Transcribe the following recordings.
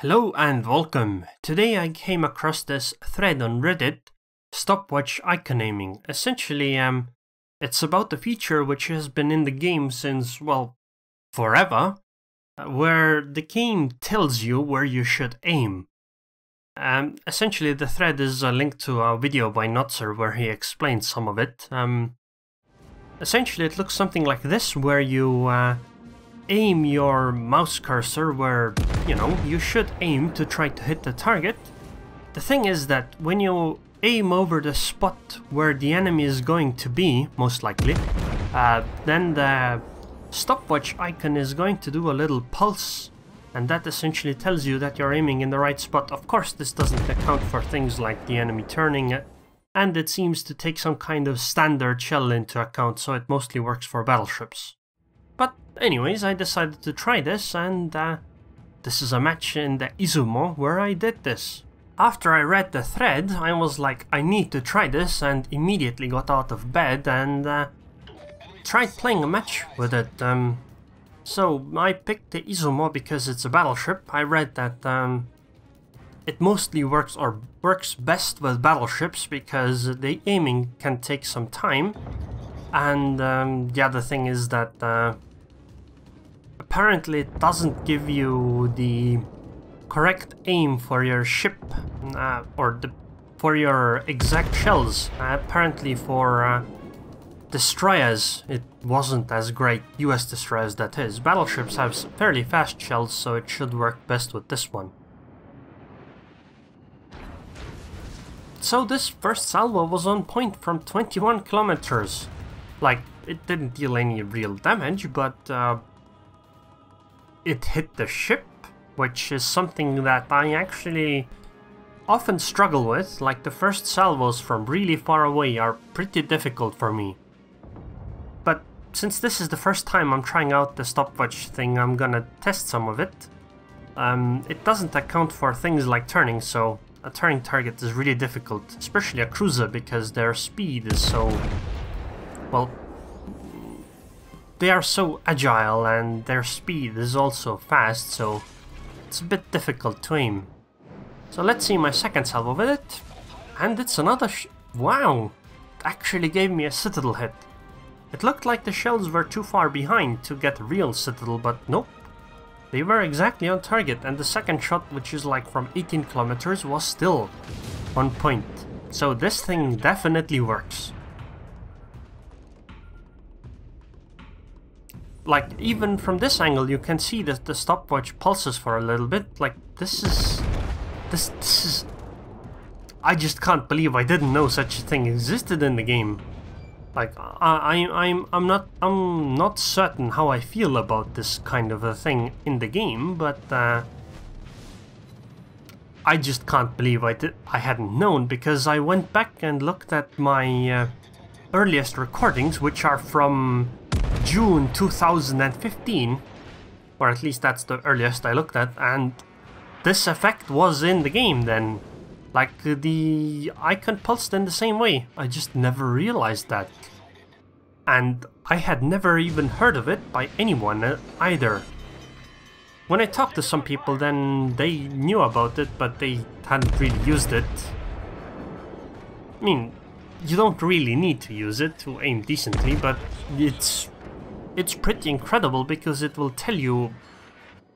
Hello and welcome. Today I came across this thread on Reddit, stopwatch icon naming. Essentially, it's about a feature which has been in the game since, well, forever, where the game tells you where you should aim. Essentially, the thread is a link to a video by Notzer where he explains some of it. Essentially, it looks something like this, where you aim your mouse cursor where, you know, you should aim to try to hit the target. The thing is that when you aim over the spot where the enemy is going to be, most likely, then the stopwatch icon is going to do a little pulse, and that essentially tells you that you're aiming in the right spot. Of course, this doesn't account for things like the enemy turning, and it seems to take some kind of standard shell into account, so it mostly works for battleships. But anyways, I decided to try this, and this is a match in the Izumo where I did this. After I read the thread, I was like, I need to try this, and immediately got out of bed and tried playing a match with it. So I picked the Izumo because it's a battleship. I read that it mostly works best with battleships because the aiming can take some time. And the other thing is that apparently it doesn't give you the correct aim for your ship for your exact shells. Apparently for destroyers it wasn't as great, US destroyers that is. Battleships have fairly fast shells, so it should work best with this one. So this first salvo was on point from 21 kilometers. Like, it didn't deal any real damage, but it hit the ship, which is something that I actually often struggle with. Like, the first salvos from really far away are pretty difficult for me. But since this is the first time I'm trying out the stopwatch thing, I'm gonna test some of it. It doesn't account for things like turning, so a turning target is really difficult, especially a cruiser, because their speed is so... well, they are so agile and their speed is also fast, so it's a bit difficult to aim. So let's see my second salvo with it. And it's another wow! It actually gave me a citadel hit. It looked like the shells were too far behind to get a real citadel, but nope. They were exactly on target, and the second shot, which is like from 18 kilometers, was still on point. So this thing definitely works. Like, even from this angle you can see that the stopwatch pulses for a little bit. Like, this is... I just can't believe I didn't know such a thing existed in the game. Like, I'm not certain how I feel about this kind of a thing in the game, but I just can't believe I hadn't known, because I went back and looked at my earliest recordings, which are from June 2015, or at least that's the earliest I looked at, and this effect was in the game then. Like, the icon pulsed in the same way. I just never realized that. And I had never even heard of it by anyone either. When I talked to some people, then they knew about it, but they hadn't really used it. I mean, you don't really need to use it to aim decently, but it's pretty incredible because it will tell you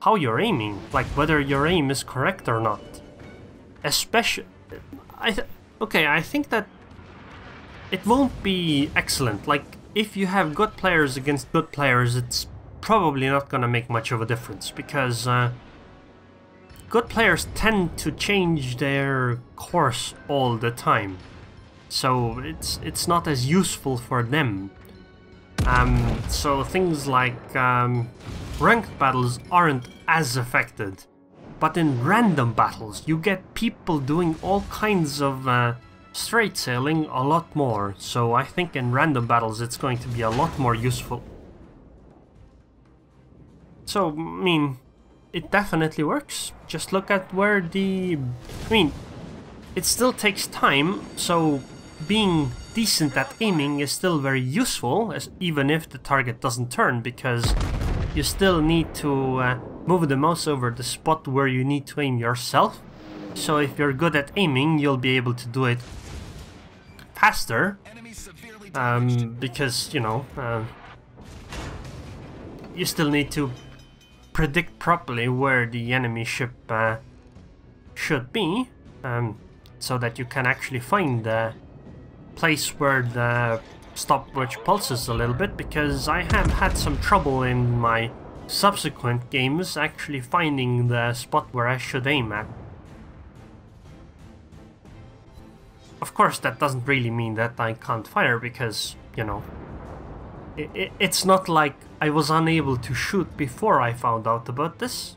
how you're aiming, like whether your aim is correct or not. Especially, I think that it won't be excellent. Like, if you have good players against good players, it's probably not gonna make much of a difference, because good players tend to change their course all the time. So it's not as useful for them. So things like ranked battles aren't as affected, but in random battles you get people doing all kinds of straight sailing a lot more. So I think in random battles it's going to be a lot more useful. So, I mean, it definitely works. Just look at where the... I mean, it still takes time, so being decent at aiming is still very useful, even if the target doesn't turn, because you still need to Move the mouse over the spot where you need to aim yourself, so if you're good at aiming, you'll be able to do it faster, because, you know, you still need to predict properly where the enemy ship should be, so that you can actually find the place where the stopwatch pulses a little bit, because I have had some trouble in my subsequent games actually finding the spot where I should aim at. Of course, that doesn't really mean that I can't fire, because, you know, it's not like I was unable to shoot before I found out about this,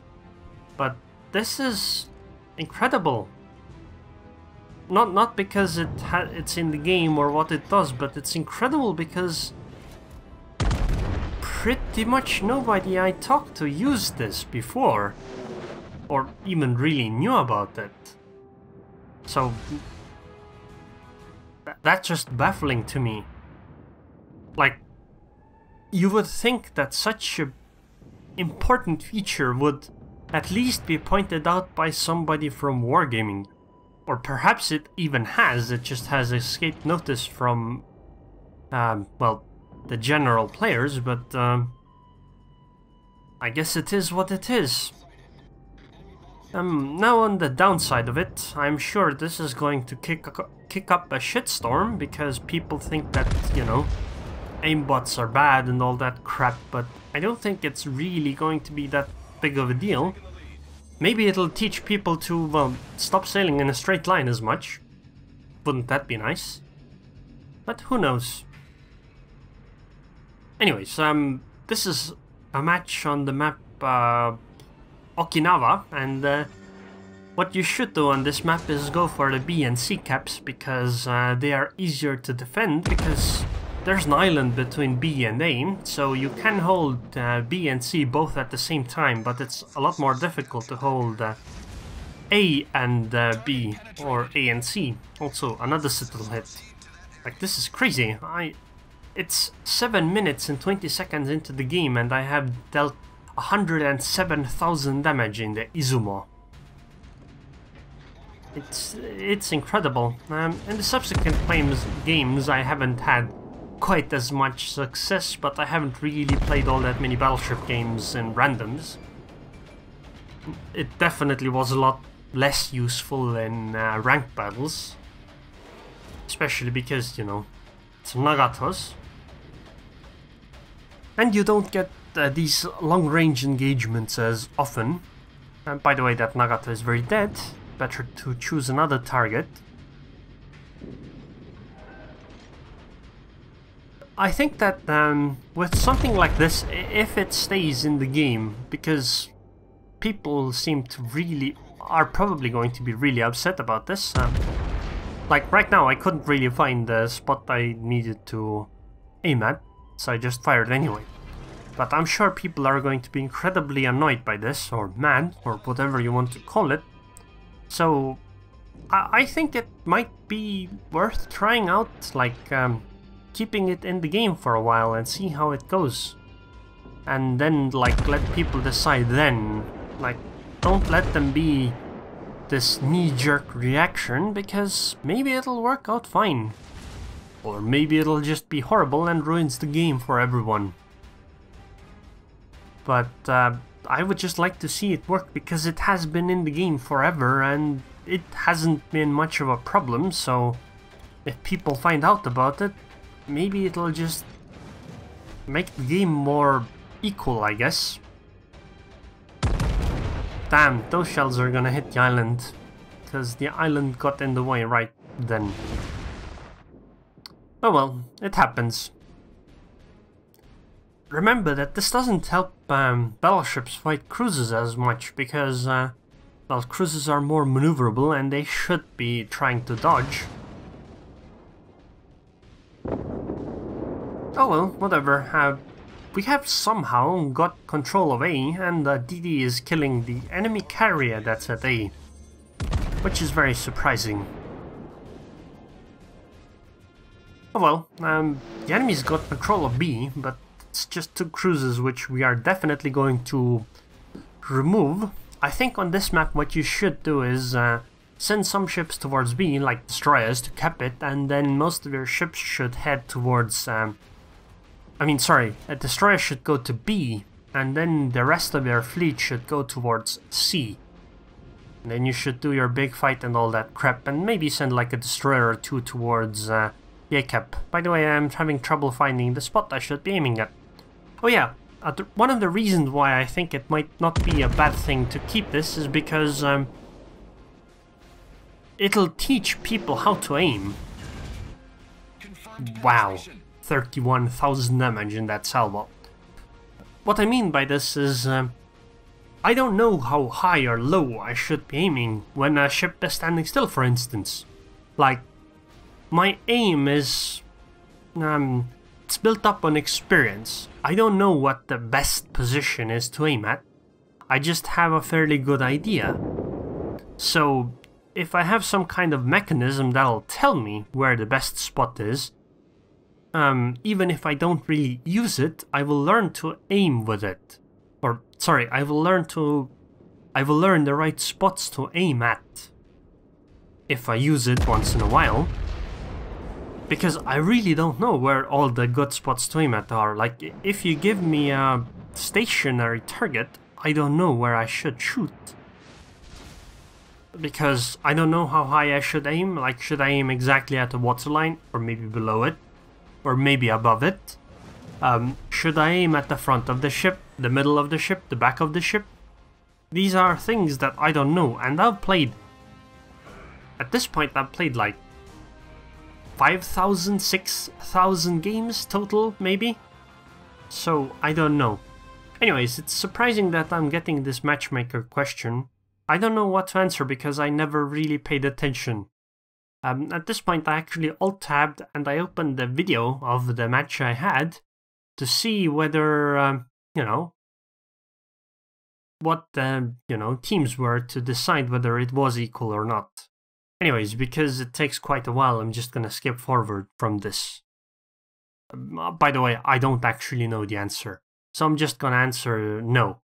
but this is incredible. Not because it's in the game or what it does, but it's incredible because pretty much nobody I talked to used this before, or even really knew about it. So that's just baffling to me. Like, you would think that such an important feature would at least be pointed out by somebody from wargaming. Or perhaps it even has, it just has escaped notice from, well, the general players, but I guess it is what it is. Now on the downside of it, I'm sure this is going to kick up a shitstorm, because people think that, you know, aimbots are bad and all that crap, but I don't think it's really going to be that big of a deal. Maybe it'll teach people to, well, stop sailing in a straight line as much. Wouldn't that be nice? But who knows. Anyways, this is a match on the map Okinawa, and what you should do on this map is go for the B and C caps, because they are easier to defend, because there's an island between B and A, so you can hold B and C both at the same time, but it's a lot more difficult to hold A and B, or A and C. Also, another citadel hit. Like, this is crazy. It's 7 minutes and 20 seconds into the game, and I have dealt 107,000 damage in the Izumo. It's incredible. In the subsequent games, I haven't had quite as much success, but I haven't really played all that many battleship games in randoms. It definitely was a lot less useful in ranked battles, especially because, you know, it's Nagatos, and you don't get these long-range engagements as often. And by the way, that Nagato is very dead, better to choose another target. I think that with something like this, if it stays in the game, because people seem to really are probably going to be really upset about this. Like right now, I couldn't really find the spot I needed to aim at, so I just fired anyway. But I'm sure people are going to be incredibly annoyed by this, or mad, or whatever you want to call it. So I think it might be worth trying out, like, keeping it in the game for a while and see how it goes, and then, like, let people decide then. Like, don't let them be this knee-jerk reaction, because maybe it'll work out fine, or maybe it'll just be horrible and ruins the game for everyone. But I would just like to see it work, because it has been in the game forever and it hasn't been much of a problem, so if people find out about it, maybe it'll just make the game more equal, I guess. Damn, those shells are gonna hit the island, because the island got in the way right then. Oh well, it happens. Remember that this doesn't help battleships fight cruisers as much, because, well, cruisers are more maneuverable and they should be trying to dodge. Oh well, whatever. We have somehow got control of A, and DD is killing the enemy carrier that's at A, which is very surprising. Oh well, the enemy's got control of B, but it's just two cruisers, which we are definitely going to remove, I think on this map what you should do is send some ships towards B, like destroyers, to cap it, and then most of your ships should head towards... a destroyer should go to B, and then the rest of your fleet should go towards C. And then you should do your big fight and all that crap, and maybe send like a destroyer or two towards Yekap. By the way, I'm having trouble finding the spot I should be aiming at. Oh yeah, one of the reasons why I think it might not be a bad thing to keep this is because it'll teach people how to aim. Wow, 31,000 damage in that salvo. What I mean by this is I don't know how high or low I should be aiming when a ship is standing still, for instance. Like, my aim is... it's built up on experience. I don't know what the best position is to aim at. I just have a fairly good idea. So, if I have some kind of mechanism that'll tell me where the best spot is, even if I don't really use it, I will learn to aim with it. Or, sorry, I will learn the right spots to aim at. If I use it once in a while. Because I really don't know where all the good spots to aim at are. Like, if you give me a stationary target, I don't know where I should shoot. Because I don't know how high I should aim. Like, should I aim exactly at the waterline? Or maybe below it? Or maybe above it? Should I aim at the front of the ship, the middle of the ship, the back of the ship? These are things that I don't know, and I've played... At this point, I've played like 5,000, 6,000 games total, maybe? So, I don't know. Anyways, it's surprising that I'm getting this matchmaker question. I don't know what to answer because I never really paid attention. At this point, I actually alt-tabbed and I opened the video of the match I had to see whether, what the, teams were to decide whether it was equal or not. Anyways, because it takes quite a while, I'm just gonna skip forward from this. By the way, I don't actually know the answer, so I'm just gonna answer no.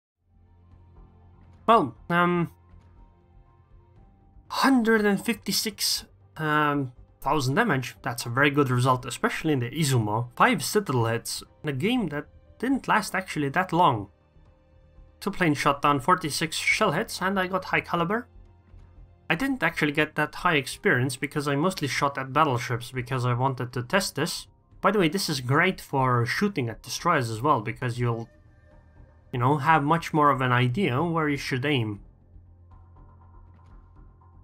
Well, 156,000 damage, that's a very good result, especially in the Izumo. 5 citadel hits in a game that didn't last actually that long. 2 plane shot down, 46 shell hits, and I got high caliber. I didn't actually get that high experience because I mostly shot at battleships because I wanted to test this. By the way, this is great for shooting at destroyers as well, because you'll, have much more of an idea where you should aim.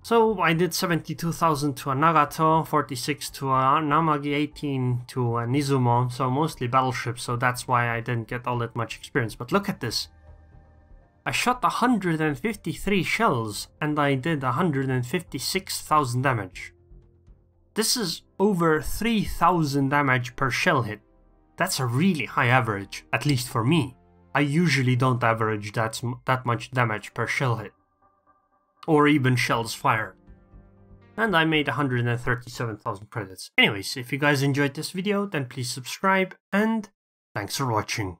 So I did 72,000 to a Nagato, 46 to a Yamagi, 18 to an Izumo, so mostly battleships, so that's why I didn't get all that much experience. But look at this! I shot 153 shells and I did 156,000 damage. This is over 3,000 damage per shell hit. That's a really high average, at least for me. I usually don't average that much damage per shell hit. Or even shells fired. And I made 137,000 credits. Anyways, if you guys enjoyed this video, then please subscribe and thanks for watching.